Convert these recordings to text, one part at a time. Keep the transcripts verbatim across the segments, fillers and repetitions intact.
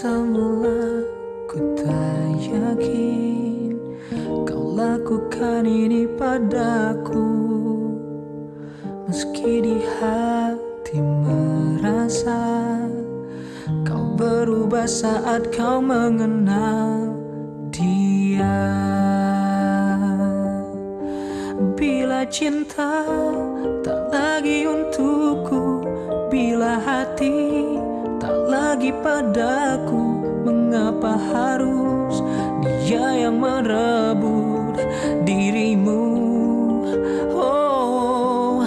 semula ku tak yakin kau lakukan ini padaku, meski di hati merasa kau berubah saat kau mengenal dia. Bila cinta tak lagi untukku, bila hati tak lagi padaku, mengapa harus dia yang merebut dirimu? Oh,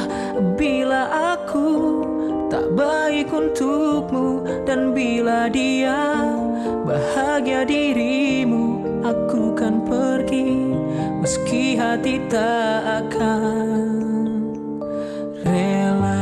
bila aku tak baik untukmu dan bila dia bahagia dirimu, aku kan pergi meski hati tak akan rela.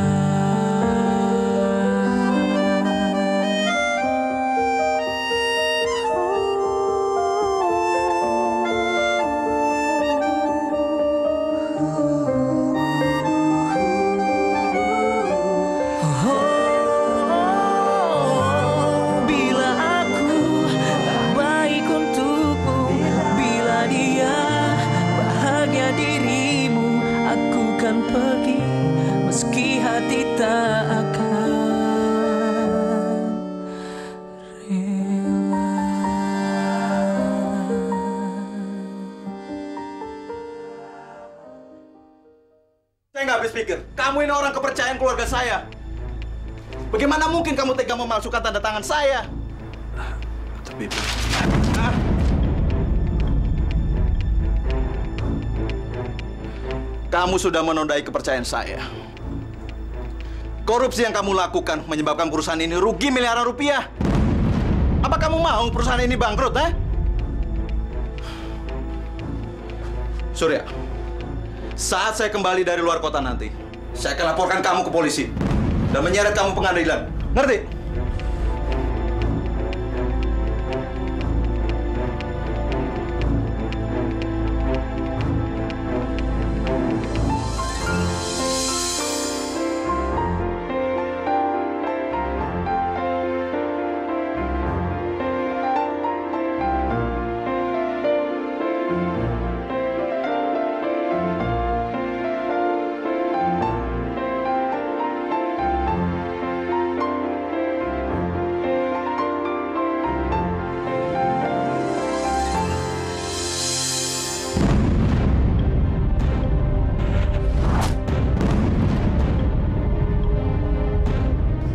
Kamu ini orang kepercayaan keluarga saya. Bagaimana mungkin kamu tega memalsukan tanda tangan saya? Tapi Bu, Hah? kamu sudah menodai kepercayaan saya. Korupsi yang kamu lakukan menyebabkan perusahaan ini rugi miliaran rupiah. Apa kamu mau perusahaan ini bangkrut, eh? Surya, saat saya kembali dari luar kota nanti, saya akan laporkan kamu ke polisi dan menyeret kamu pengadilan. Ngerti?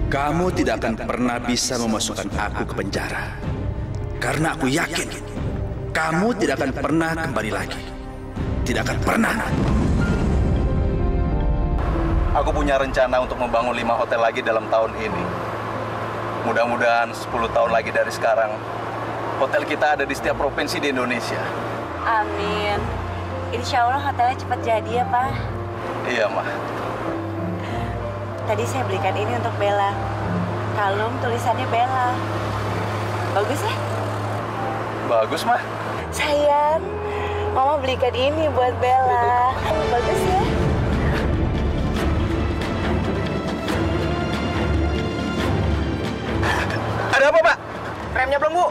Kamu tidak akan pernah bisa memasukkan aku ke penjara, karena aku yakin kamu tidak akan pernah kembali lagi. Tidak akan pernah. Aku punya rencana untuk membangun lima hotel lagi dalam tahun ini. Mudah-mudahan sepuluh tahun lagi dari sekarang, hotel kita ada di setiap provinsi di Indonesia. Amin. Insya Allah hotelnya cepat jadi ya, Pak. Iya, Ma. Tadi saya belikan ini untuk Bella. Kalung tulisannya Bella. Bagus ya? Bagus, Ma. Sayang, Mama belikan ini buat Bella. Bagus ya? Ada apa, Pak? Remnya belum, Bu.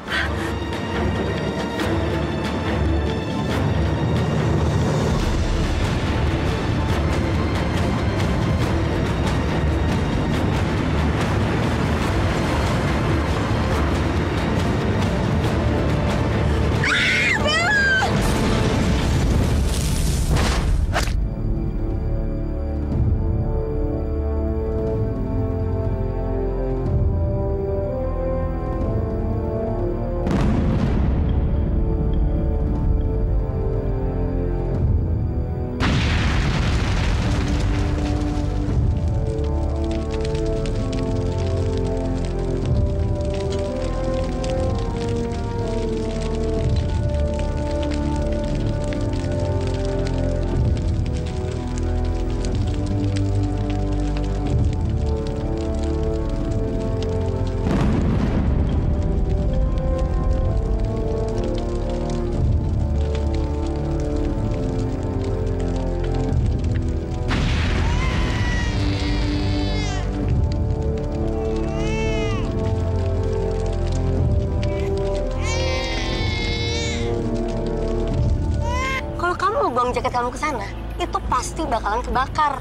buang jaket kamu ke sana, itu pasti bakalan kebakar.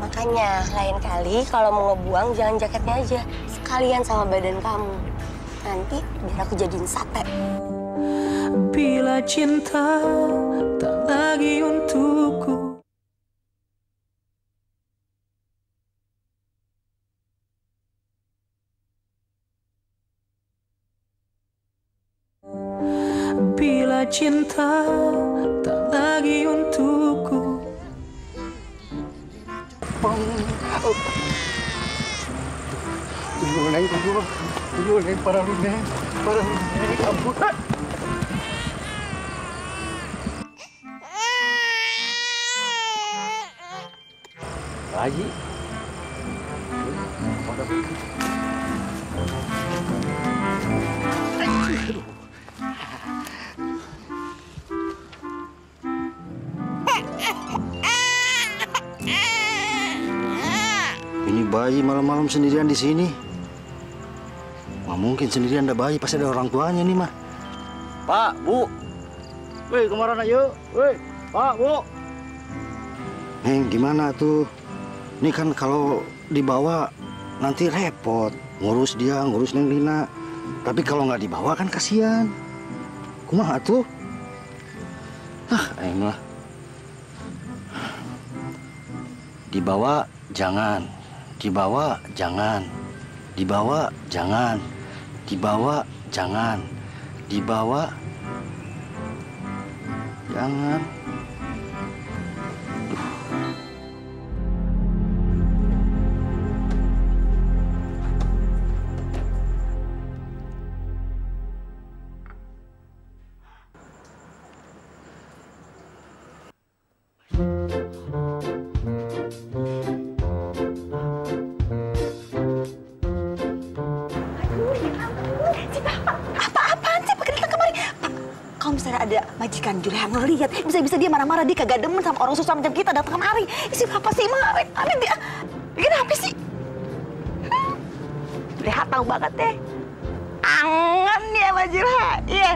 Makanya lain kali kalau mau ngebuang jangan jaketnya aja, sekalian sama badan kamu. Nanti biar aku jadiin sate. Bila cinta tak lagi untukku. Bila cinta tak lagi untukku. Dulu neng, dulu, dulu neng, para neng, para neng, ampun. Lagi. Bayi malam-malam sendirian di sini, nggak mungkin sendirian ada bayi, pasti ada orang tuanya nih mah. Pak, Bu, woi kemarin ayo, woi Pak, Bu. Neng gimana tuh? Ini kan kalau dibawa nanti repot, ngurus dia, ngurus Neng Lina. Tapi kalau nggak dibawa kan kasihan. Kumaha tuh? Ah, emang dibawa jangan. Dibawa jangan, dibawa jangan, dibawa jangan, dibawa jangan. Duh. Julehan ngelihat, bisa-bisa dia marah-marah, dia kagak demen sama orang susah macam kita datang kemari. Isi apa sih, Ma? Arif, Arif dia, kenapa sih? Hmm. Julehan tahu banget deh. Angan dia sama Julehan, iya.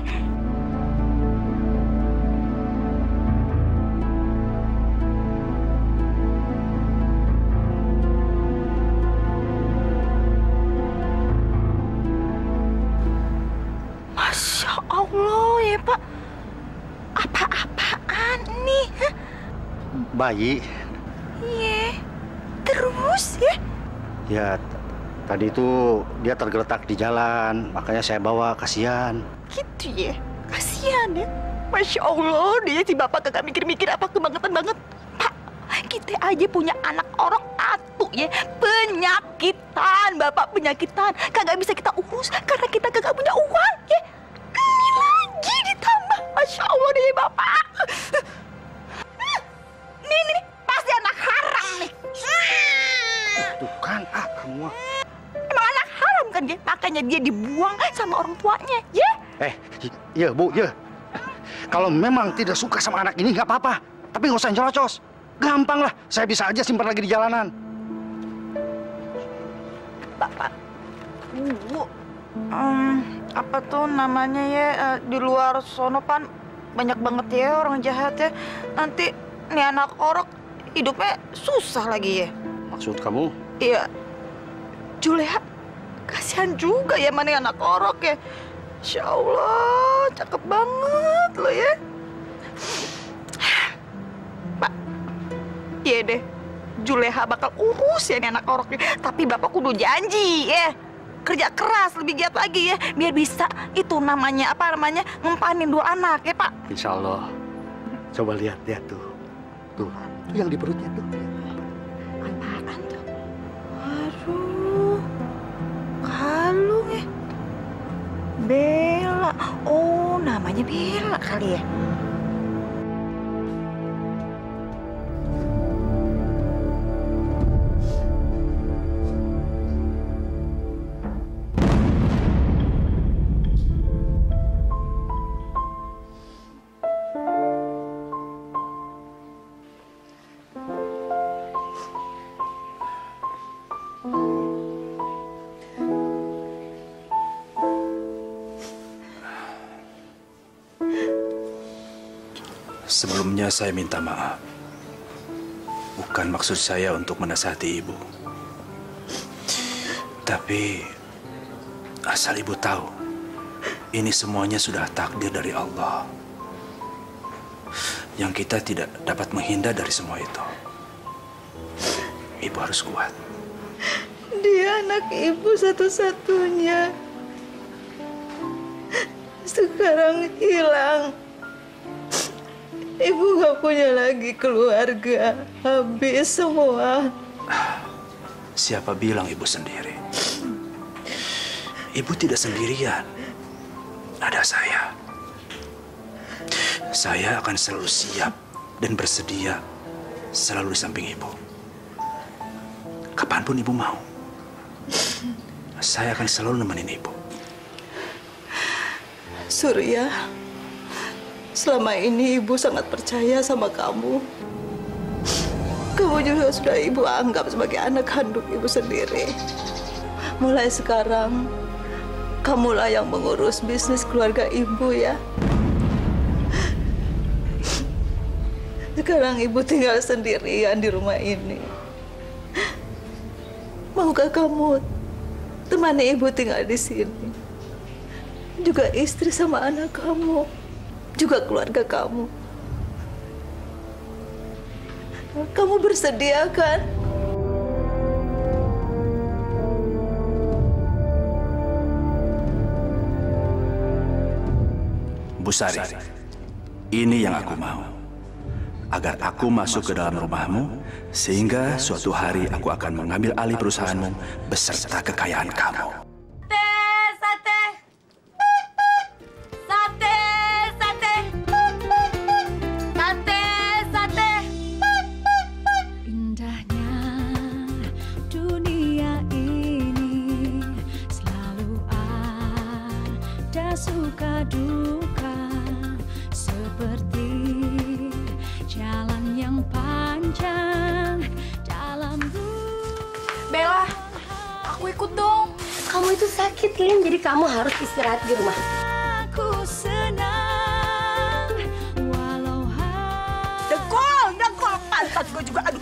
Masya Allah ya, Pak. Apa-apaan nih? Hah? Bayi. Iya. Terus ya? Ya, tadi itu dia tergeletak di jalan, makanya saya bawa, kasihan. Gitu ya? Kasihan ya? Masya Allah, dia si bapak kagak mikir-mikir apa, kebangetan banget. Pak, kita aja punya anak orang atu ya, penyakitan, bapak penyakitan. Kagak bisa kita urus karena kita kagak punya uang ya. Ini lagi ditambah. Masya Allah deh bapak. Nih, nih, pasti anak haram nih. Tuh kan, ah kamu. Emang anak haram kan dia? Makanya dia dibuang sama orang tuanya, ya? Eh, iya Bu, ya. Kalau memang tidak suka sama anak ini nggak apa-apa. Tapi nggak usah nyerocos. Gampang lah, saya bisa aja simpan lagi di jalanan. Bapak, Bu. Um, apa tuh namanya ya, uh, di luar sono pan banyak banget ya orang jahat ya. Nanti nih anak orok hidupnya susah lagi ya. Maksud kamu? Iya. Juleha, kasihan juga ya mana anak orok ya. Insya Allah, cakep banget lo ya. Pak, iya deh. Juleha bakal urus ya nih anak oroknya. Tapi bapak kudu janji ya. Kerja keras lebih giat lagi ya biar bisa itu namanya apa namanya ngempanin dua anak ya Pak. Insya Allah. Coba lihat lihat tuh tuh itu yang di perutnya tuh. Apaan tuh? Aduh, kalung ya. Bella. Oh namanya Bella kali ya. Hmm. Sebelumnya saya minta maaf. Bukan maksud saya untuk menasihati ibu. Tapi asal ibu tahu, ini semuanya sudah takdir dari Allah. Yang kita tidak dapat menghindar dari semua itu. Ibu harus kuat. Dia anak ibu satu-satunya. Sekarang hilang. Ibu gak punya lagi keluarga. Habis semua. Siapa bilang ibu sendiri? Ibu tidak sendirian. Ada saya. Saya akan selalu siap dan bersedia selalu di samping ibu. Kapanpun ibu mau, saya akan selalu nemenin ibu. Surya, selama ini ibu sangat percaya sama kamu. Kamu juga sudah ibu anggap sebagai anak kandung ibu sendiri. Mulai sekarang, kamulah yang mengurus bisnis keluarga ibu ya. Sekarang ibu tinggal sendirian di rumah ini. Maukah kamu temani ibu tinggal di sini? Juga istri sama anak kamu, juga keluarga kamu. Kamu bersedia kan? Bu Sari, ini yang aku mau. Agar aku masuk ke dalam rumahmu, sehingga suatu hari aku akan mengambil alih perusahaanmu beserta kekayaan kamu. Sate, sate, sate, sate, sate, sate. Indahnya dunia ini selalu ada suka duka seperti. Jalan yang panjang dalam Bella, aku ikut dong. Kamu itu sakit, Lin. Jadi kamu harus istirahat di rumah. Aku senang walau hati. Dengkul, dengkul. Pantat gue juga. Aduh.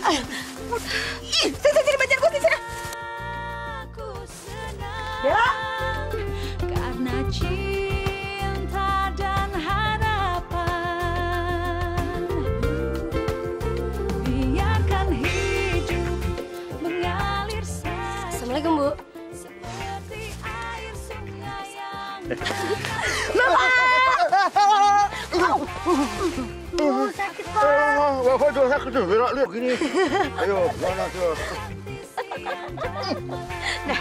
Ih, sini, sini. Baca gue, sini. Aku senang Bella. Karena cinta. Assalamualaikum, Bu. Mama! Bu, sakit, Pak. Bapak juga sakit, tuh. Berak lu gini. Ayo, mana tuh. Dah.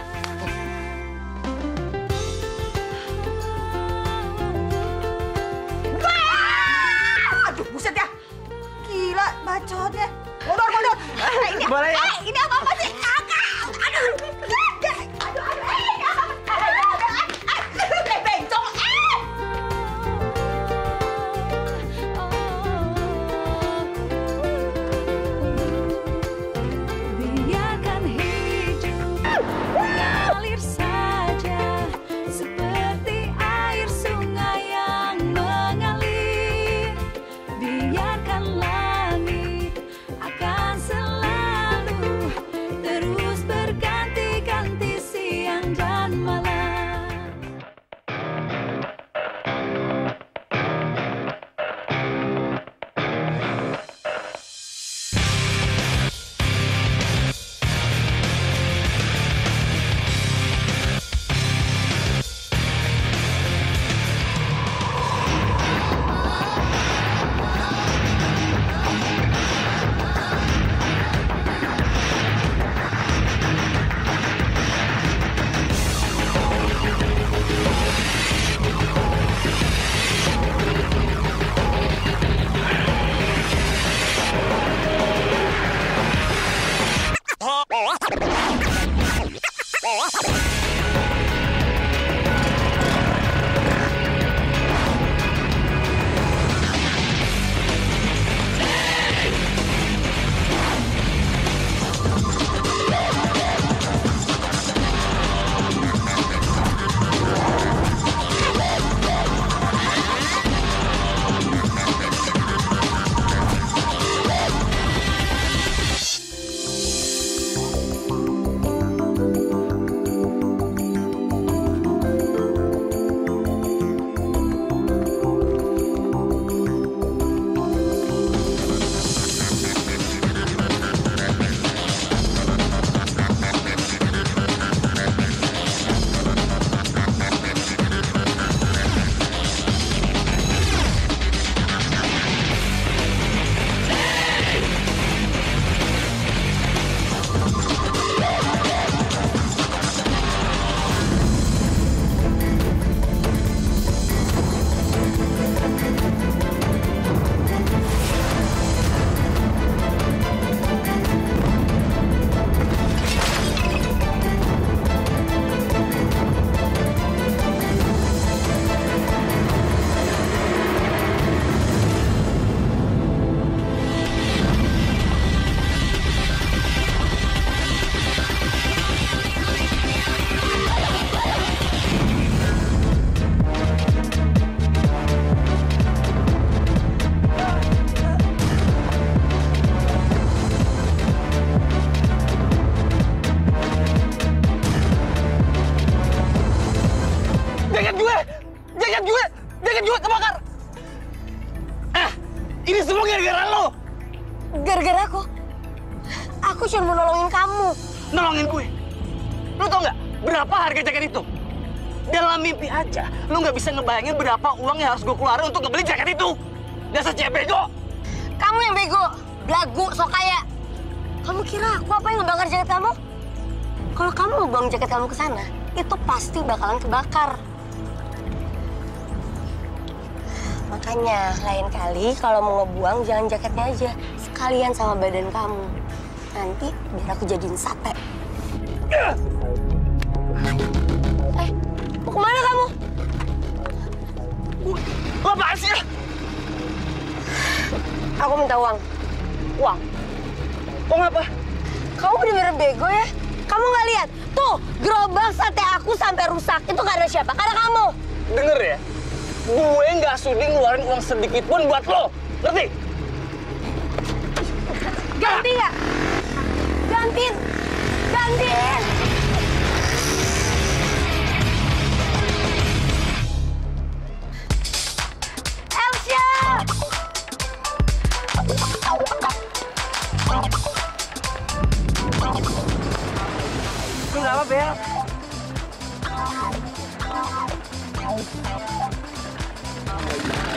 Aduh, buset ya. Gila, bacotnya. Mundur, mundur. Boleh ya? Eh, ini apa-apa sih? Aduh. Yeah. Jaket gue! Jaket gue! Jaket gue kebakar! Ah! Ini semua gara-gara lo! Gara-gara aku? Aku cuma mau nolongin kamu. Nolongin gue? Lo tau nggak berapa harga jaket itu? Dalam mimpi aja, lo nggak bisa ngebayangin berapa uang yang harus gue keluarin untuk ngebeli jaket itu. Dasar cewek bego! Kamu yang bego! Belagu, sok kaya! Kamu kira aku apa yang ngebakar jaket kamu? Kalau kamu mau buang jaket kamu ke sana, itu pasti bakalan kebakar. Makanya, lain kali kalau mau ngebuang, jangan jaketnya aja. Sekalian sama badan kamu. Nanti biar aku jadiin sate. Uh. Eh, mau kemana kamu? Lo apaan sih? Aku minta uang. Uang? Uang apa? Kamu bener-bener bego ya? Kamu nggak lihat? Tuh, gerobak sate aku sampai rusak. Itu karena siapa? Karena kamu. Dengar ya? Gue nggak sudi ngeluarin uang sedikit pun buat lo. Ngerti? Ganti ya? Gantiin. Gantiin. Elsia! Kenapa, Bel?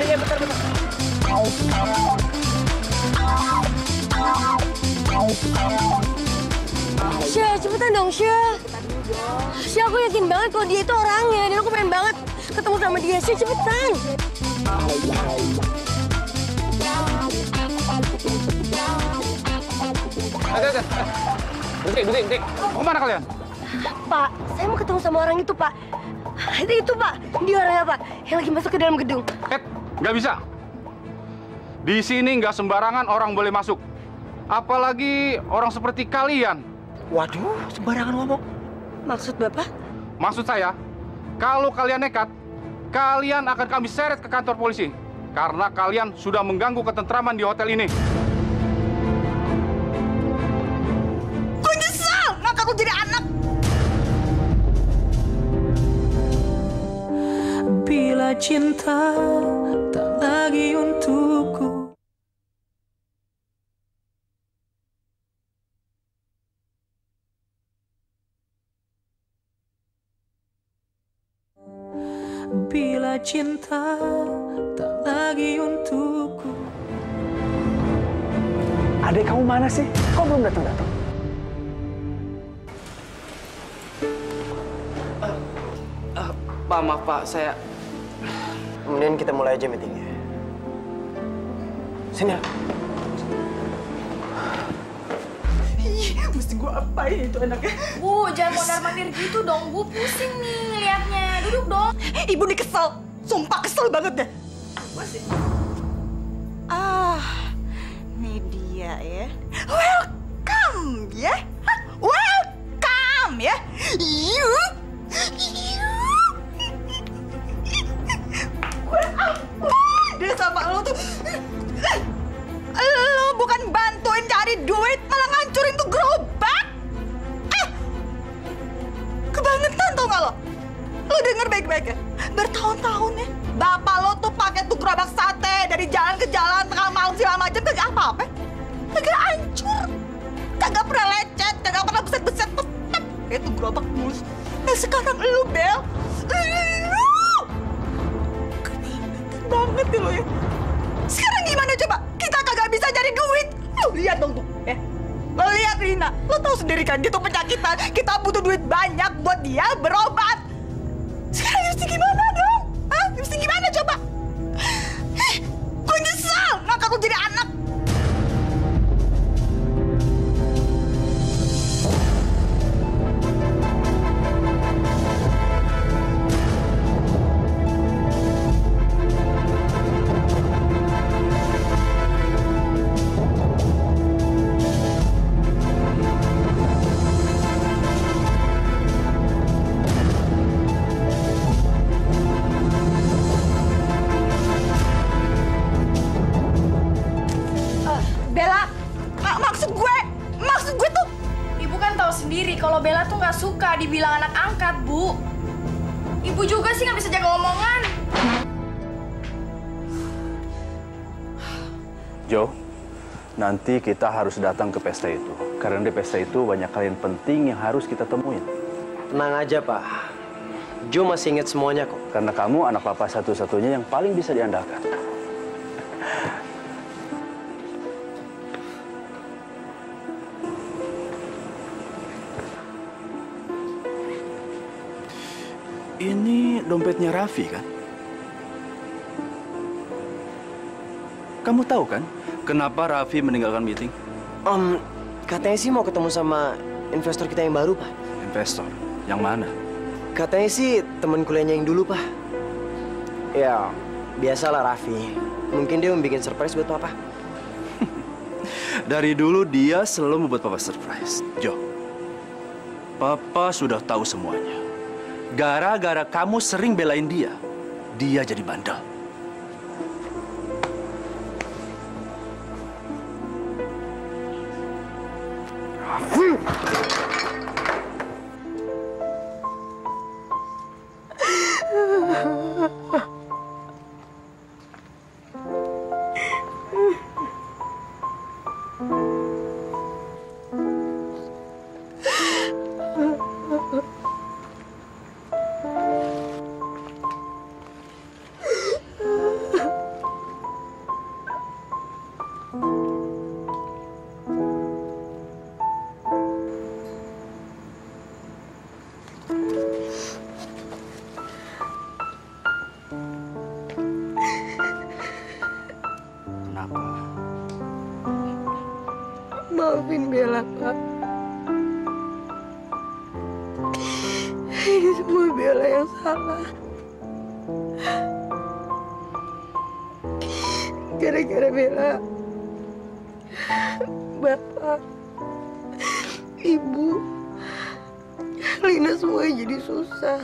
Iya, bentar, bentar. Syah, cepetan dong, Syah. Syah, aku yakin banget kalau dia itu orangnya. Dan aku pengen banget ketemu sama dia. Syah, cepetan. Agak, agak. Bentik, bentik, bentik. Mau kemana kalian? Pak, saya mau ketemu sama orang itu, Pak. Itu, itu Pak. Dia orangnya, Pak. Yang lagi masuk ke dalam gedung. Eh, nggak bisa. Di sini nggak sembarangan orang boleh masuk. Apalagi orang seperti kalian. Waduh, sembarangan ngomong. Maksud Bapak? Maksud saya, kalau kalian nekat, kalian akan kami seret ke kantor polisi. Karena kalian sudah mengganggu ketentraman di hotel ini. Gue nyesel! Maka aku jadi anak. Bila cinta tak lagi untukku. Bila cinta tak lagi untukku. Adek kamu mana sih? Kok belum datang-datang? Uh, uh, Pak, maaf Pak, saya... Kemudian kita mulai aja meetingnya. Sini lah. Ih, mesti gua apain itu anaknya. Bu, jangan mondar-mandir gitu dong. Bu pusing nih ngeliatnya. Duduk dong. Ibu nih kesel. Sumpah kesel banget deh. Apa sih? Ah, ini dia ya. Welcome ya. Welcome ya. You. Dia sama lo tuh, lo bukan bantuin cari duit, malah ngancurin tuh gerobak. Eh, kebangetan tau gak lo? Lo denger baik-baik ya? Bertahun-tahun ya, bapak lo tuh pakai tuh gerobak sate dari jalan ke jalan, tengah malam segala macam, kagak apa-apa, kagak hancur, kagak pernah lecet, kagak pernah beset-beset, tetep ya tuh gerobak mulus. Nah sekarang lo, Bel, banget dulu ya. Sekarang gimana coba? Kita kagak bisa cari duit. Lu lihat dong tuh, ya. Lo lihat Rina, lo tahu sendiri kan gitu penyakitan. Kita butuh duit banyak buat dia berobat. Sekarang mesti gimana dong? Hah? Mesti gimana coba? Eh, gue nyesal, maka aku jadi anak. ibu juga sih nggak bisa jaga omongan. Jo, nanti kita harus datang ke pesta itu. Karena di pesta itu banyak kalian penting yang harus kita temuin. Tenang aja, Pak. Jo masih ingat semuanya kok. Karena kamu anak papa satu-satunya yang paling bisa diandalkan. Ini dompetnya Raffi, kan? Kamu tahu kan kenapa Raffi meninggalkan meeting? Um, katanya sih mau ketemu sama investor kita yang baru, Pak. Investor? Yang mana? Katanya sih teman kuliahnya yang dulu, Pak. Ya, biasalah Raffi. Mungkin dia mau bikin surprise buat Papa. Dari dulu dia selalu membuat Papa surprise. Jo, Papa sudah tahu semuanya. Gara-gara kamu sering belain dia, dia jadi bandel. Raffi! Maafin Bella, Pak. Ini semua Bella yang salah. Gara-gara Bella, Bapak, Ibu, Lina semua jadi susah.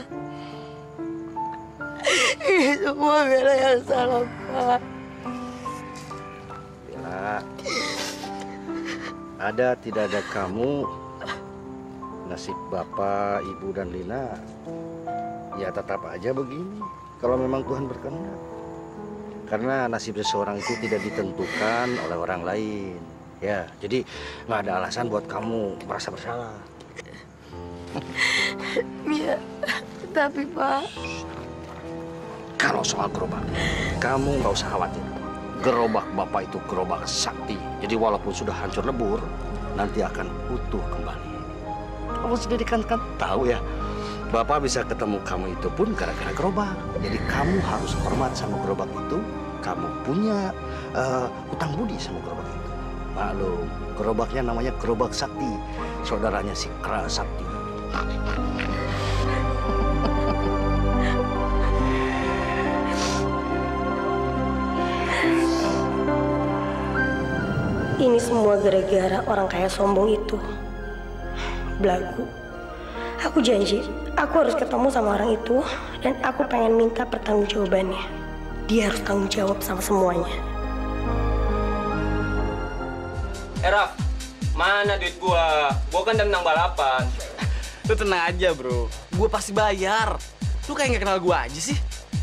Ini semua Bella yang salah, Pak. Bella. Ada tidak ada kamu, nasib Bapak, Ibu, dan Lina ya tetap aja begini kalau memang Tuhan berkehendak. Karena nasib seseorang itu tidak ditentukan oleh orang lain. Ya, jadi nggak ada alasan buat kamu merasa bersalah. Iya, tapi Pak, kalau soal gerobak, kamu nggak usah khawatir. Gerobak Bapak itu gerobak sakti. Jadi walaupun sudah hancur lebur, nanti akan utuh kembali. Kamu sendiri kan, kan tahu ya, Bapak bisa ketemu kamu itu pun gara-gara gerobak. Jadi kamu harus hormat sama gerobak itu. Kamu punya uh, utang budi sama gerobak itu. Maklum, gerobaknya namanya gerobak sakti. Saudaranya si Kera Sakti. Ini semua gara-gara orang kaya sombong itu. Belagu. Aku janji, aku harus ketemu sama orang itu. Dan aku pengen minta pertanggungjawabannya. Dia harus tanggung jawab sama semuanya. Eh, Raf, mana duit gua? Gua kan udah menang balapan. Lu tenang aja, bro. Gua pasti bayar. Lu kayak gak kenal gua aja sih.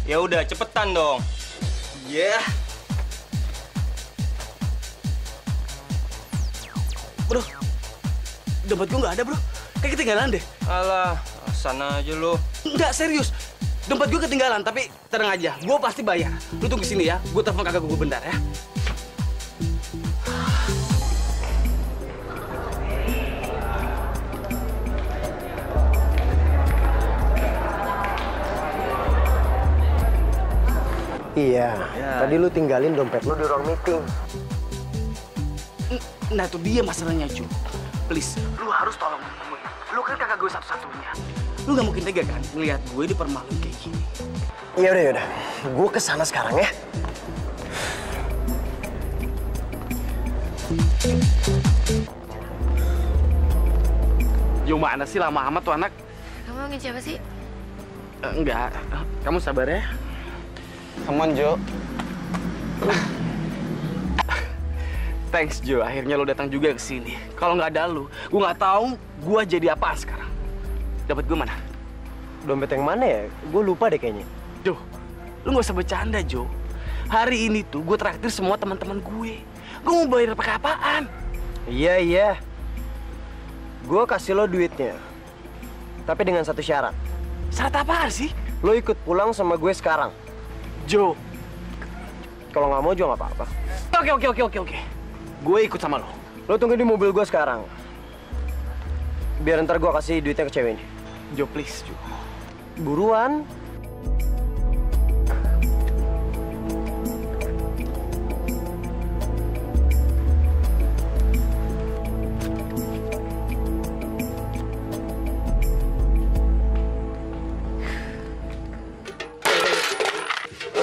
Ya udah, cepetan dong. Iya. Yeah. Bro, dompet gue nggak ada, bro. Kayak ketinggalan deh. Alah, sana aja lo. Nggak, serius. Dompet gue ketinggalan, tapi tenang aja. Gue pasti bayar. Lu tunggu sini ya. Gue telepon kakak gue bentar ya. Iya, ya. Tadi lu tinggalin dompet lu di ruang meeting. Nah, itu dia masalahnya, Ju. Please, lu harus tolong gue. Lu kan kakak gue satu-satunya. Lu gak mungkin tega kan ngeliat gue dipermaluin kayak gini. Yaudah, yaudah. Gue kesana sekarang ya. Jo, mana sih lama amat tuh anak? Kamu ngejawab apa sih? Uh, enggak. Kamu sabar ya. Come on, Jo. Uh. Thanks, Jo. Akhirnya lo datang juga ke sini. Kalau nggak ada lo, gue nggak tahu gue jadi apa sekarang. Dapat gue mana? dompet yang mana ya? Gue lupa deh kayaknya. Duh, lu gak usah bercanda, Jo. Hari ini tuh gue traktir semua teman-teman gue. Gue mau bayar pakai apaan? Iya, iya. Gue kasih lo duitnya. Tapi dengan satu syarat. Syarat apaan sih? Lo ikut pulang sama gue sekarang. Jo. Kalau nggak mau, Jo nggak apa-apa. Oke, oke, oke, oke, oke. Gue ikut sama lo. Lo tunggu di mobil gue sekarang. Biar ntar gue kasih duitnya ke cewek ini. Jo, please, Jo. Buruan.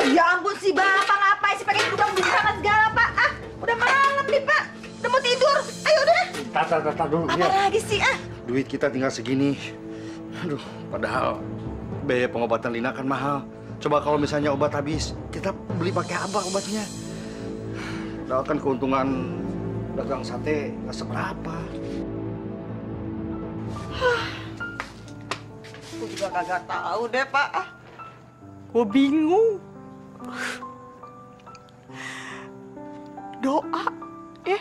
Ya ampun si Bapak, ngapain sih pakai berubah-berubah segala, Pak? Ah, udah malam nih, Pak. Udah mau tidur. Ayo udah. Tata, tata dulu. Apa ya. Lagi sih, ah? Duit kita tinggal segini. Aduh, padahal biaya pengobatan Lina kan mahal. Coba kalau misalnya obat habis, kita beli pakai apa obatnya? Padahal kan keuntungan dagang sate nggak seberapa. Aku juga kagak tahu deh, Pak. Ah. Gua bingung. Doa, eh.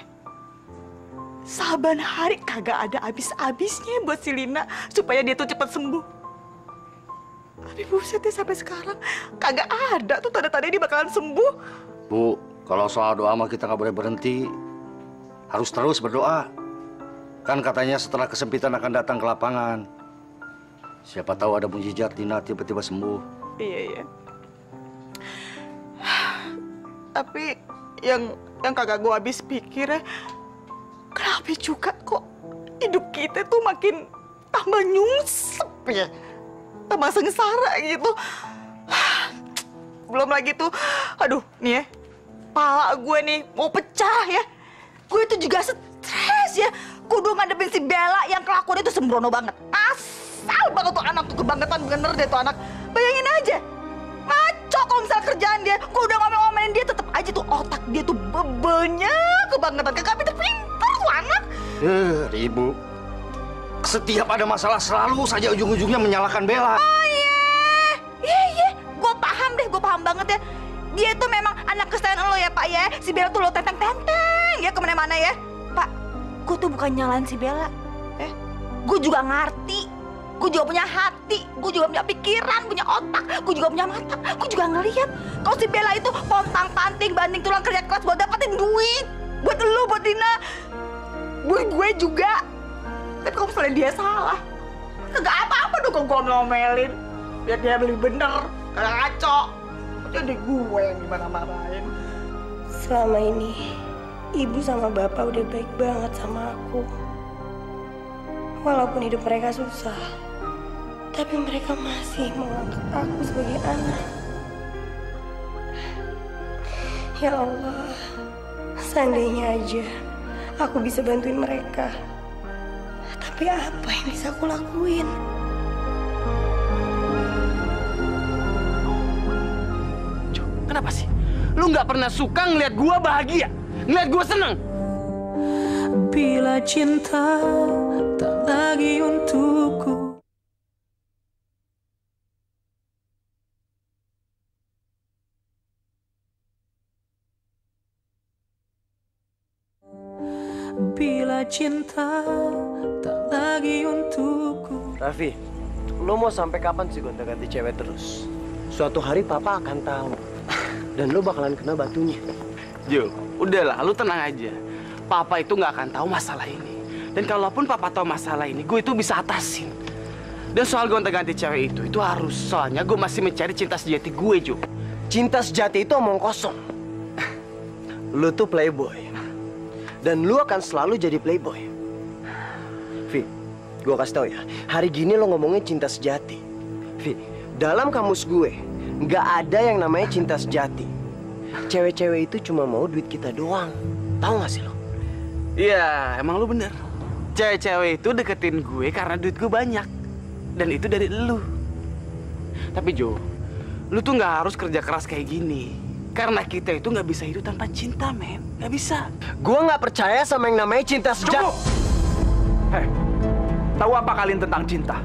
Saban hari kagak ada habis-habisnya buat si Lina supaya dia tuh cepat sembuh. Tapi buset ya, sampai sekarang kagak ada tuh tanda-tanda dia bakalan sembuh. Bu, kalau soal doa mah kita nggak boleh berhenti. Harus terus berdoa. Kan katanya setelah kesempitan akan datang ke lapangan. Siapa tahu ada mujizat Lina tiba-tiba sembuh. Iya, iya. Tapi yang yang kagak gue habis pikir ya, kenapa juga kok hidup kita tuh makin tambah nyungsep ya? Tambah sengsara gitu. Belum lagi tuh, aduh nih ya, pala gue nih mau pecah ya. Gue itu juga stres ya. Kudu ngadepin si Bella yang kelakuannya tuh sembrono banget. Asal banget tuh anak tuh, kebangetan bener deh tuh anak. Bayangin aja, ngaco kalau misalnya kerjaan dia. Gue udah ngomel-ngomelin dia, tetep aja tuh otak dia tuh bebelnya kebangetan. Kakak pinter-pinter. Eh, Ibu, setiap ada masalah selalu saja ujung-ujungnya menyalahkan Bella. Oh iya, iya iya, gue paham deh, gue paham banget ya. Dia tuh memang anak kesayangan lo ya, Pak ya. Si Bella tuh lo tenteng-tenteng ya kemana-mana ya. Pak, gue tuh bukan nyalahin si Bella. Eh, gue juga ngerti, gue juga punya hati, gue juga punya pikiran, punya otak, gue juga punya mata, gue juga ngelihat kalau si Bella itu pontang-panting, banding tulang kerja keras buat dapetin duit, buat lo, buat Dina. Buat gue juga. Tapi kalau misalnya dia salah, kagak apa-apa dong kalau gue ngomelin. Biar dia lebih bener, kagak ngaco. Jadi gue yang dimarah-marahin. Selama ini, Ibu sama Bapak udah baik banget sama aku. Walaupun hidup mereka susah, tapi mereka masih menganggap aku sebagai anak. Ya Allah, seandainya aja aku bisa bantuin mereka. Tapi apa yang bisa aku lakuin? Jo, kenapa sih? Lu nggak pernah suka ngeliat gua bahagia, ngeliat gua seneng. Bila cinta tak lagi untukku. Bila cinta tak lagi untukku. Raffi, lo mau sampai kapan sih gonta-ganti cewek terus? Suatu hari Papa akan tahu. Dan lo bakalan kena batunya. Jo, udahlah, lo tenang aja. Papa itu nggak akan tahu masalah ini. Dan kalaupun Papa tahu masalah ini, gue itu bisa atasin. Dan soal gonta-ganti cewek itu, itu harus. Soalnya gue masih mencari cinta sejati gue, Jo. Cinta sejati itu omong kosong. Lo tuh playboy. Dan lu akan selalu jadi playboy. Vi, gue kasih tau ya. Hari gini lo ngomongnya cinta sejati. Vi, dalam kamus gue, nggak ada yang namanya cinta sejati. Cewek-cewek itu cuma mau duit kita doang. Tahu nggak sih lo? Iya, emang lu bener. Cewek-cewek itu deketin gue karena duit gue banyak. Dan itu dari lu. Tapi Jo, lu tuh nggak harus kerja keras kayak gini. Karena kita itu nggak bisa hidup tanpa cinta, men. Nggak bisa. Gua nggak percaya sama yang namanya cinta sejati. Cukup! Hei, tahu apa kalian tentang cinta?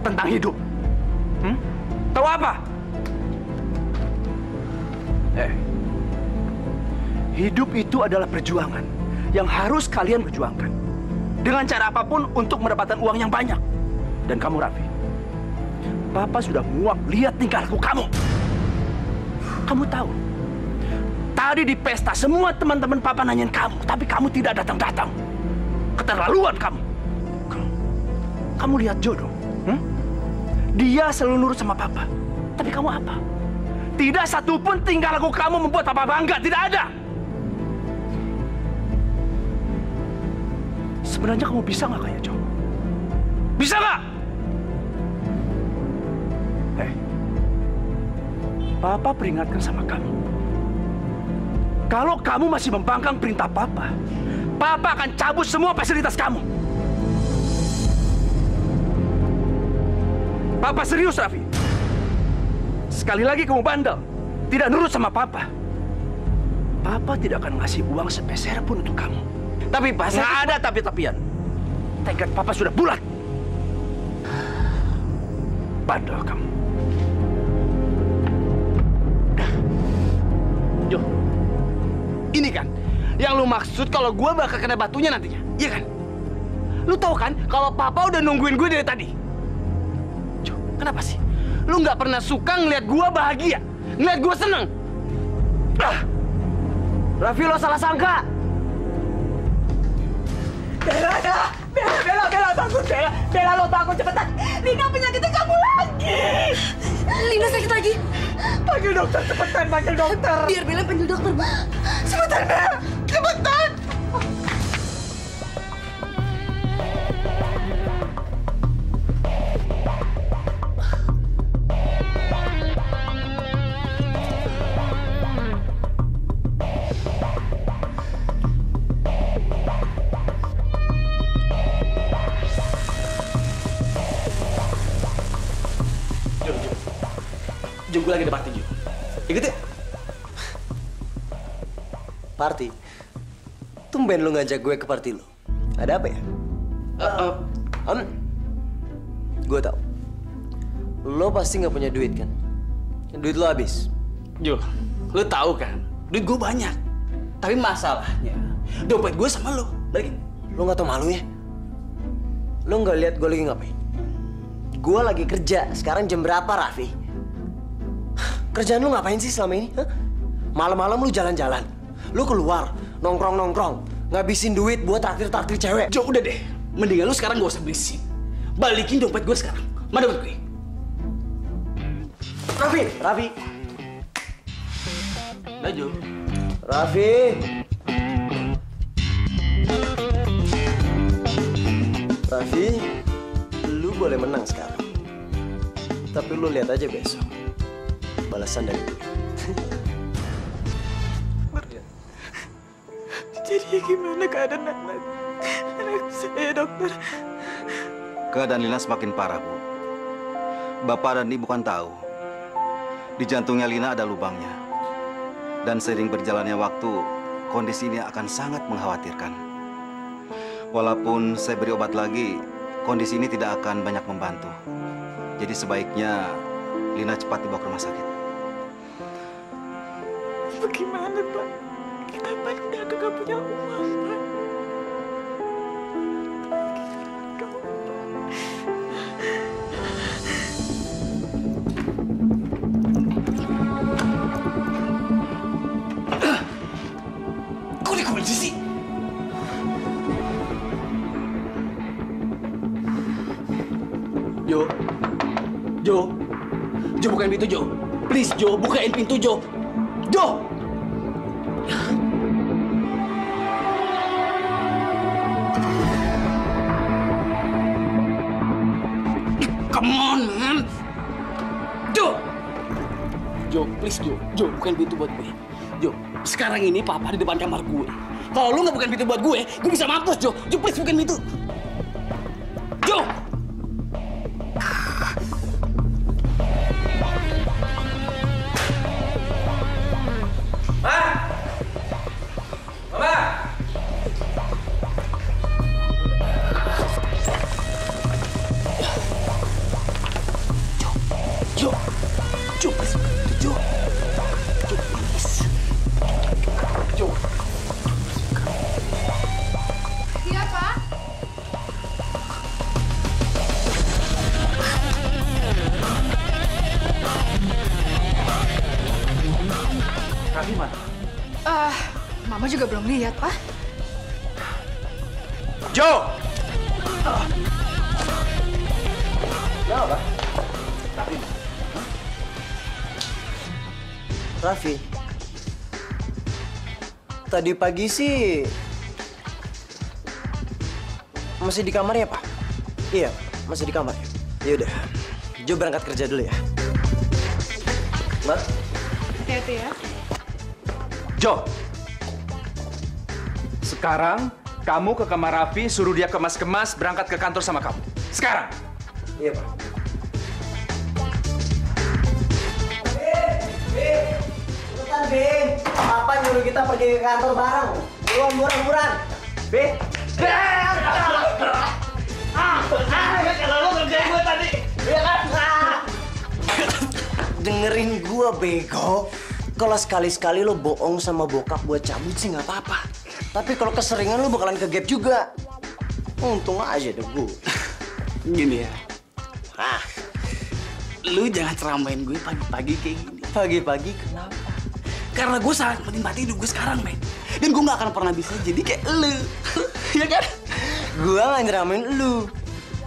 Tentang hidup? Tahu apa? Eh, hidup itu adalah perjuangan yang harus kalian perjuangkan. Dengan cara apapun untuk mendapatkan uang yang banyak. Dan kamu, Raffi, Papa sudah muak lihat tingkah laku kamu. Kamu tahu, tadi di pesta semua teman-teman Papa nanyain kamu, tapi kamu tidak datang-datang. Keterlaluan kamu. Kamu, kamu lihat jodoh. Hmm? Dia selalu nurut sama Papa. Tapi kamu apa? Tidak satupun tingkah laku kamu membuat Papa bangga. Tidak ada. Sebenarnya kamu bisa nggak kayak cowok? Bisa nggak? Eh, Papa peringatkan sama kamu. Kalau kamu masih membangkang perintah Papa, Papa akan cabut semua fasilitas kamu. Papa serius, Raffi. Sekali lagi kamu bandel, tidak nurut sama Papa. Papa tidak akan ngasih uang sepeser pun untuk kamu. Tapi bahasa nggak ada tapi-tapian. Tekad Papa sudah bulat. Bandel kamu. Jo, ini kan yang lu maksud kalau gue bakal kena batunya nantinya, iya kan? Lu tahu kan kalau Papa udah nungguin gue dari tadi. Jo, kenapa sih? Lu nggak pernah suka ngeliat gue bahagia, ngeliat gue seneng. Ah, Raffi, lo salah sangka. Bella, Bella, Bella, Bella, Bella, bangun, Bella, Bella, lo bangun cepetan. Lina penyakitnya kamu lagi. Lina sakit lagi. Panggil dokter cepetan, panggil dokter. Biar Bella panggil dokter, Mbak. Cepetan, Bella, cepetan. Gue lagi ada party, Ju. Ikut ya? Party? Tumben lu ngajak gue ke party lu. Ada apa ya? Uh, uh, um, gue tau. Lo pasti nggak punya duit, kan? Duit lo habis. Ju, lo tau kan? Duit gue banyak. Tapi masalahnya, dompet gue sama lo. Lagi. Lo nggak tau malu ya? Lo nggak lihat gue lagi ngapain? Gue lagi kerja. Sekarang jam berapa, Raffi? Kerjaan lu ngapain sih selama ini? Malam-malam lu jalan-jalan, lu keluar, nongkrong-nongkrong, ngabisin duit buat traktir-traktir cewek. Jo, udah deh. Mendingan lu sekarang gak usah berisik. Balikin dompet gue sekarang. Mana dompet gue? Raffi! Raffi! Nah, Jo. Raffi! Raffi, lu boleh menang sekarang. Tapi lu lihat aja besok. Balasan dari gue. Jadi gimana keadaan anak, anak saya, dokter? Keadaan Lina semakin parah, Bu. Bapak dan Ibu kan tahu. Di jantungnya Lina ada lubangnya. Dan seiring berjalannya waktu, kondisi ini akan sangat mengkhawatirkan. Walaupun saya beri obat lagi, kondisi ini tidak akan banyak membantu. Jadi sebaiknya Lina cepat dibawa ke rumah sakit. Bagaimana, Pak? Kita balik dan gak punya uang, Pak. Kok dikunci sih? Jo. Jo. Jo, bukain pintu, Jo. Please, Jo, bukain pintu, Jo. Jo! Come on, man. Jo! Jo, please, Jo. Jo, bukain pintu buat gue. Jo, sekarang ini Papa di depan kamar gue. Kalau lu nggak bukain pintu buat gue, gue bisa mampus, Jo. Jo, please, bukain pintu. Jo! Yo. sekarang di mana? Uh, Mama juga belum lihat, Pak. Jo! Uh. Kenapa? Raffi. Huh? Raffi. Tadi pagi sih... masih di kamar ya, Pak? Iya, masih di kamar. Yaudah, Jo berangkat kerja dulu ya. Mbak. Hati-hati ya. Jo! Sekarang kamu ke kamar Raffi, suruh dia kemas-kemas, berangkat ke kantor sama kamu. Sekarang! Iya, Pak. Bim! Bim! Cepetan, Bim! Papa nyuruh kita pergi ke kantor bareng. Buruan, buruan, buruan! Bim! Bim! Ah! Ah! Kalau lo ngerjain gue tadi! Iya kan? Ah! Dengerin gue, bego. Kalau sekali-sekali lo bohong sama bokap buat cabut sih nggak apa-apa. Tapi kalau keseringan lo bakalan kegap juga. Untung aja deh gue. Gini ya, ah, lu jangan ceramain gue pagi-pagi kayak gini. Pagi-pagi kenapa? Karena gue sangat menikmati hidup gue sekarang, men. Dan gue nggak akan pernah bisa jadi kayak lu, ya kan? Gue nggak ceramain lu.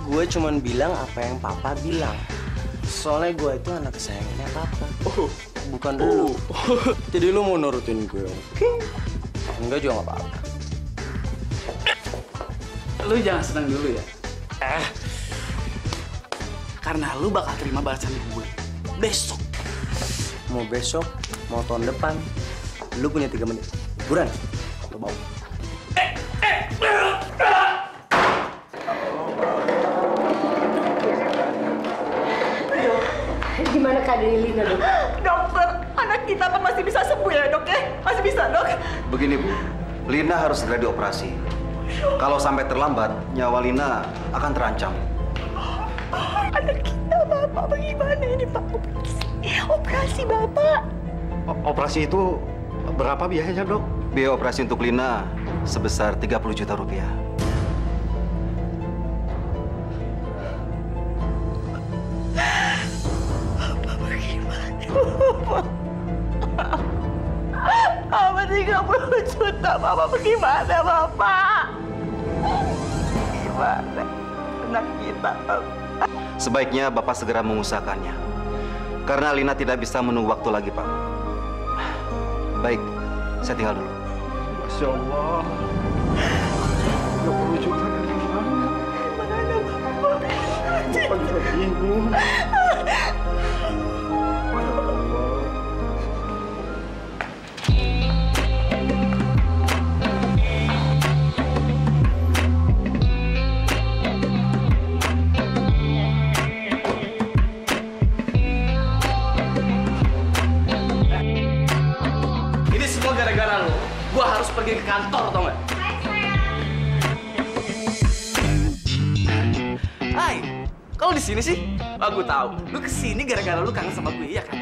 Gue cuman bilang apa yang papa bilang. Soalnya gue itu anak kesayangannya papa. Oh, bukan oh. Lu. Jadi lu mau nurutin gue? Enggak juga nggak apa-apa. Lu jangan senang dulu ya. Eh. Karena lu bakal terima balasan gue besok. Mau besok, mau tahun depan, lu punya tiga menit. Buruan, lu bau. Eh, eh, eh. Dok, gimana keadaan Lina, Dok? Dokter, anak kita apa masih bisa sembuh ya, Dok? Eh? Masih bisa, Dok? Begini, Bu. Lina harus segera dioperasi. Kalau sampai terlambat, nyawa Lina akan terancam. Anak kita, Bapak, bagaimana ini, Pak? Operasi, operasi Bapak. O operasi itu berapa biayanya, Dok? Biaya operasi untuk Lina sebesar tiga puluh juta rupiah. Bapak, bagaimana, Bapak? Bapak, tiga puluh juta, Bapak, bagaimana, Bapak? Gimana anak kita, Bapak? Sebaiknya Bapak segera mengusahakannya. Karena Lina tidak bisa menunggu waktu lagi, Pak. Baik, saya tinggal dulu. Masya Allah. tiga puluh juta dari mana? Mana Bapak? Bapak juga bingung. Pergi ke kantor, tau nggak? Hai, kalau di sini sih? Oh, gue tahu. Lu kesini gara-gara lu kangen sama gue, iya kan?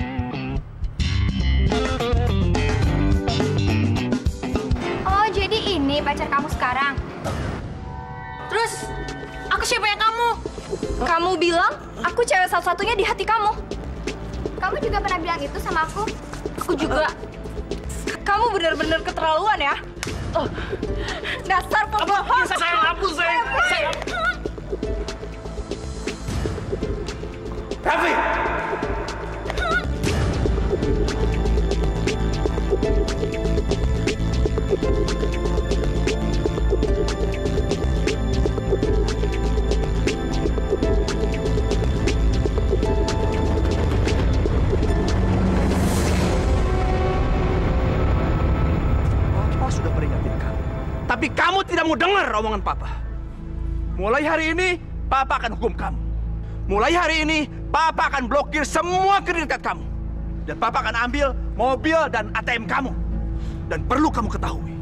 Oh, jadi ini pacar kamu sekarang? Terus, aku siapa yang kamu? Kamu bilang aku cewek satu-satunya di hati kamu. Kamu juga pernah bilang itu sama aku? Aku juga. Kamu benar-benar keterlaluan ya? Oh. Dasar pembohong. Saya ampun, saya. Saya. Raffi. Tapi kamu tidak mau dengar omongan Papa. Mulai hari ini, Papa akan hukum kamu. Mulai hari ini, Papa akan blokir semua kredit card kamu. Dan Papa akan ambil mobil dan A T M kamu. Dan perlu kamu ketahui,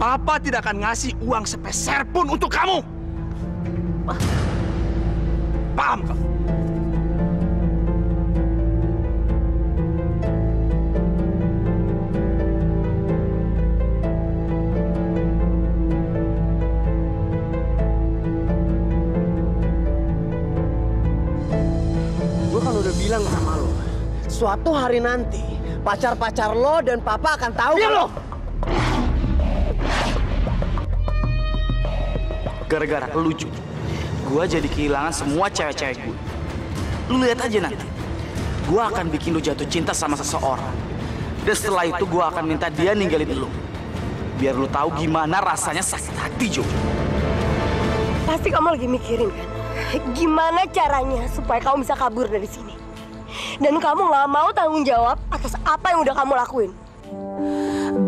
Papa tidak akan ngasih uang sepeser pun untuk kamu. Paham kamu? Suatu hari nanti, pacar-pacar lo dan papa akan tahu. Diam lo! Gara-gara lucu, gue jadi kehilangan semua cewek-cewek gue. Lu lihat aja nanti. Gue akan bikin lu jatuh cinta sama seseorang. Dan setelah itu gue akan minta dia ninggalin lu. Biar lu tahu gimana rasanya sakit hati, Jo. Pasti kamu lagi mikirin kan? Gimana caranya supaya kamu bisa kabur dari sini? Dan kamu gak mau tanggung jawab atas apa yang udah kamu lakuin.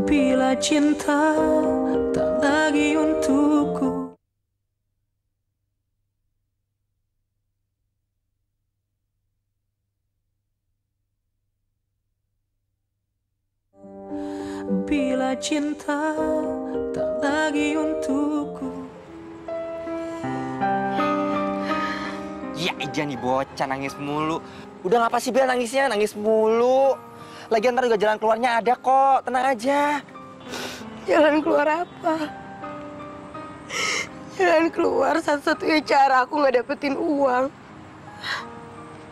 Bila cinta tak lagi untukku. Bila cinta tak lagi untukku. Ya aja nih bocah nangis mulu. Udah ngapa sih Bel nangisnya, nangis mulu. Lagian ntar juga jalan keluarnya ada kok, tenang aja. Jalan keluar apa? Jalan keluar satu-satunya cara aku gak dapetin uang.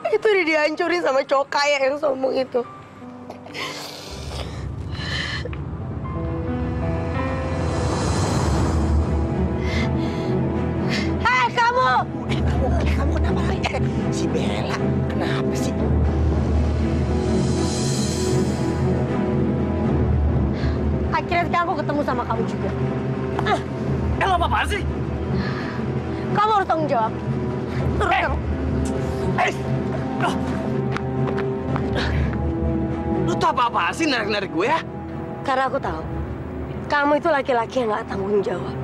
Itu udah dihancurin sama cowok kaya yang sombong itu. Si Bella, kenapa sih? Akhirnya sekarang aku ketemu sama kamu juga. Ah, eh, lo apa-apaan sih? Kamu harus tanggung jawab. Turun eh. kamu. Eh, lo. Lo tuh apa-apaan sih narik-narik gue ya? Karena aku tahu, kamu itu laki-laki yang gak tanggung jawab.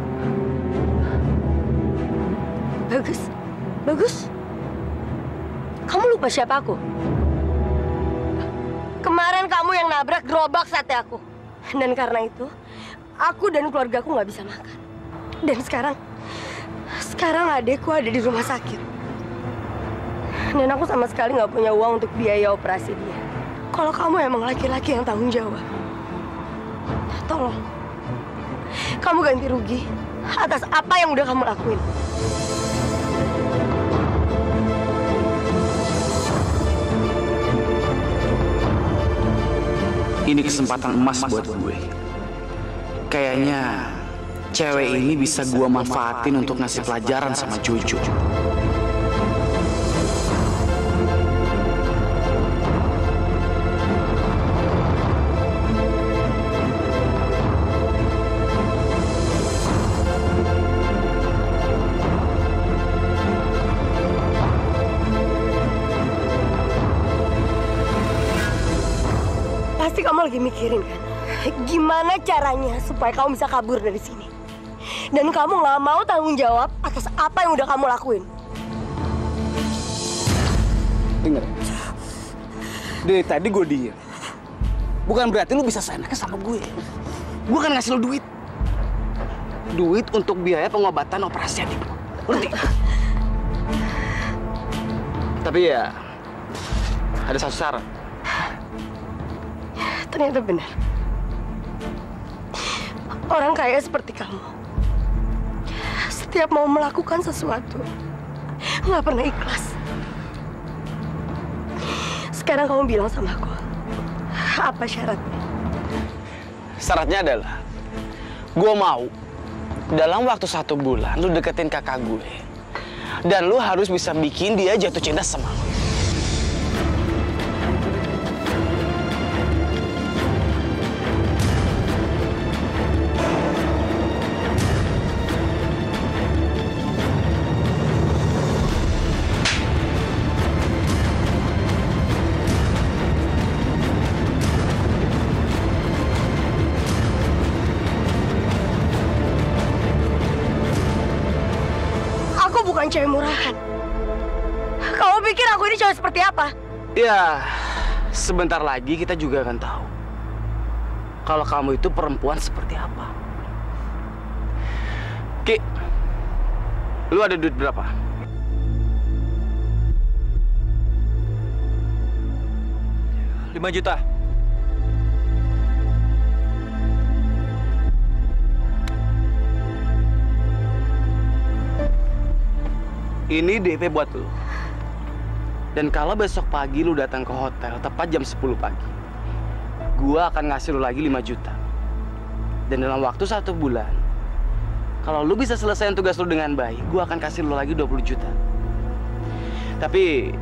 Bagus, bagus. Kamu lupa siapa aku? Kemarin kamu yang nabrak gerobak sate aku. Dan karena itu, aku dan keluarga aku nggak bisa makan. Dan sekarang, sekarang adekku ada di rumah sakit. Dan aku sama sekali nggak punya uang untuk biaya operasi dia. Kalau kamu emang laki-laki yang tanggung jawab, tolong. Kamu ganti rugi atas apa yang udah kamu lakuin. Ini kesempatan emas buat gue. Kayaknya cewek ini bisa gue manfaatin untuk ngasih pelajaran sama Jojo. Lagi mikirin kan, gimana caranya supaya kamu bisa kabur dari sini. Dan kamu gak mau tanggung jawab atas apa yang udah kamu lakuin. Dengar, dari tadi gue diam. Bukan berarti lu bisa seenaknya sama gue. Gue kan ngasih lu duit. Duit untuk biaya pengobatan operasi adik lu. Ngerti? Tapi ya, ada satu syarat. Ternyata benar. Orang kaya seperti kamu, setiap mau melakukan sesuatu, nggak pernah ikhlas. Sekarang kamu bilang sama aku, apa syaratnya? Syaratnya adalah, gue mau dalam waktu satu bulan lu deketin kakak gue. Dan lu harus bisa bikin dia jatuh cinta sama lu. Cewek murahan. Kamu pikir aku ini cewek seperti apa? Ya, sebentar lagi kita juga akan tahu kalau kamu itu perempuan seperti apa. Ki, lu ada duit berapa? lima juta. Ini D P buat lu. Dan kalau besok pagi lu datang ke hotel tepat jam sepuluh pagi, gua akan ngasih lu lagi lima juta. Dan dalam waktu satu bulan, kalau lu bisa selesaikan tugas lu dengan baik, gua akan kasih lu lagi dua puluh juta. Tapi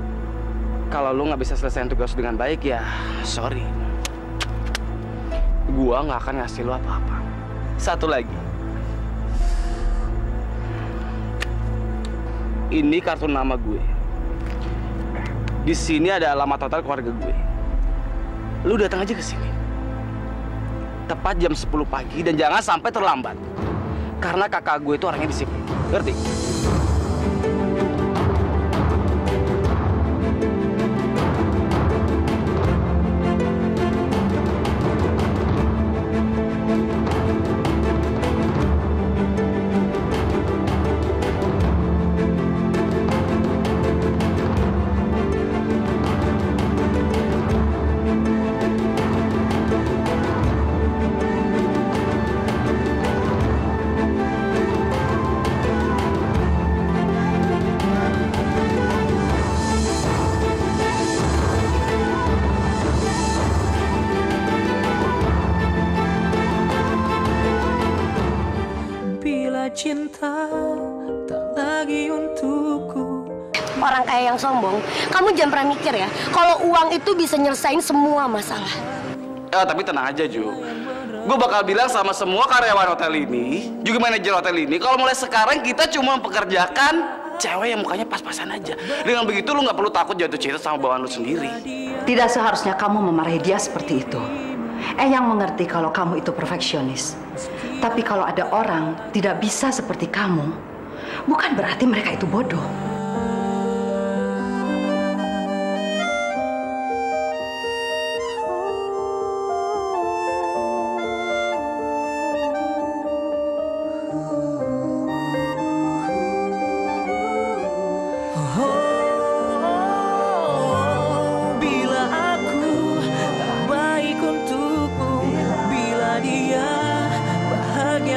kalau lu nggak bisa selesaikan tugas lu dengan baik, ya sorry, gua nggak akan ngasih lu apa-apa. Satu lagi, ini kartu nama gue. Di sini ada alamat hotel keluarga gue. Lu datang aja ke sini tepat jam sepuluh pagi dan jangan sampai terlambat. Karena kakak gue itu orangnya disiplin. Ngerti? Kamu jangan pernah mikir ya, kalau uang itu bisa nyelesain semua masalah. Eh, tapi tenang aja, Ju. Gue bakal bilang sama semua karyawan hotel ini, juga manajer hotel ini, kalau mulai sekarang kita cuma mempekerjakan cewek yang mukanya pas-pasan aja. Dengan begitu, lu nggak perlu takut jatuh cinta sama bawaan lu sendiri. Tidak seharusnya kamu memarahi dia seperti itu. Eh, yang mengerti kalau kamu itu perfeksionis. Tapi kalau ada orang tidak bisa seperti kamu, bukan berarti mereka itu bodoh.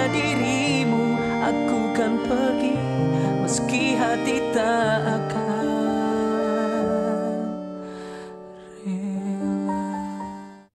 Dirimu aku kan pergi meski hati tak